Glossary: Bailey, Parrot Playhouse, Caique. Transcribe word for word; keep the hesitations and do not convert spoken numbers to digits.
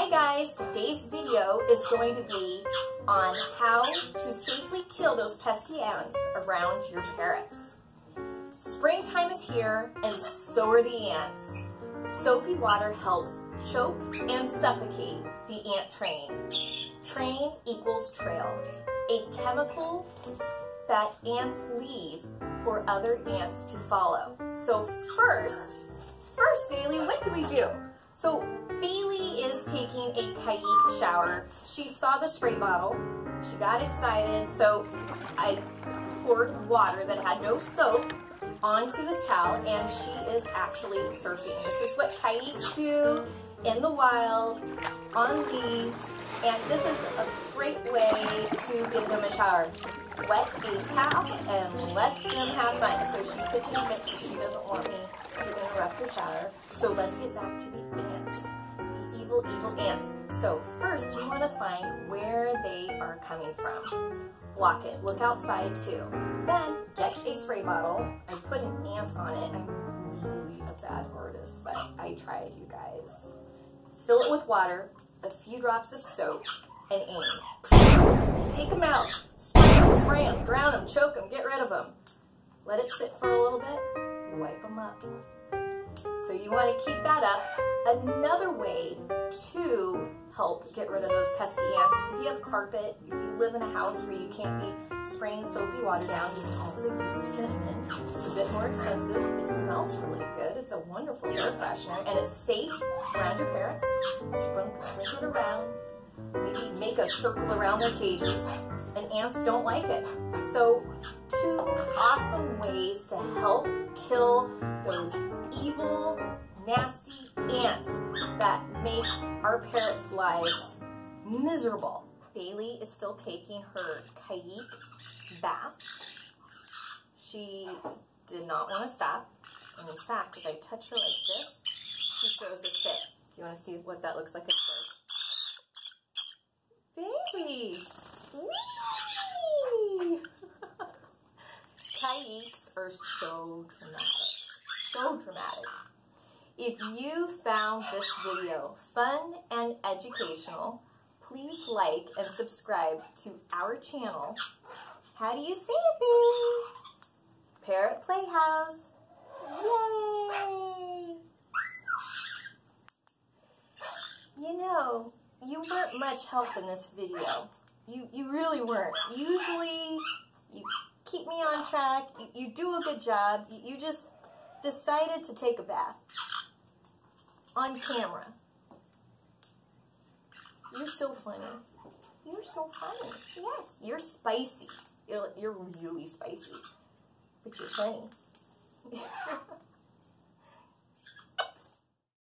Hi guys, today's video is going to be on how to safely kill those pesky ants around your parrots. Springtime is here and so are the ants. Soapy water helps choke and suffocate the ant train. Train equals trail, a chemical that ants leave for other ants to follow. So first, first Bailey, what do we do? So Bailey is taking a Caique shower. She saw the spray bottle, she got excited, so I poured water that had no soap onto this towel, and she is actually surfing. This is what Caiques do in the wild, on leaves, and this is a great way to give them a shower. Wet a towel and let them have fun. So she's pitching a fit, she doesn't want me to interrupt her shower. So let's get back to the ants, the evil, evil ants. So first you want to find where they are coming from. Block it, look outside too. Then get a spray bottle and put an ant on it. I'm really a bad artist, but I tried, you guys. Fill it with water, a few drops of soap, and aim. Take them out, spray them, spray them, drown them, choke them, get rid of them. Let it sit for a little bit, wipe them up. So you want to keep that up. Another way to help get rid of those pesky ants, if you have carpet, if you live in a house where you can't be spraying soapy water down, you can also use cinnamon. It's a bit more expensive, it smells really good, it's a wonderful air freshener, and it's safe around your parents. Sprinkle it around, maybe make a circle around their cages, and ants don't like it. So two awesome ways to help kill those evil, nasty ants that make our parrots' lives miserable. Bailey is still taking her Caique bath. She did not want to stop. And in fact, if I touch her like this, she throws a fit. You want to see what that looks like? Baby! Whee! Caiques are so dramatic. So dramatic. If you found this video fun and educational, please like and subscribe to our channel. How do you say it, baby? Parrot Playhouse. Yay! You know, you weren't much help in this video. You, you really weren't. Usually, you keep me on track, you, you do a good job, you, you just decided to take a bath. On camera. You're so funny. You're so funny. Yes, you're spicy. You're, you're really spicy. But you're funny.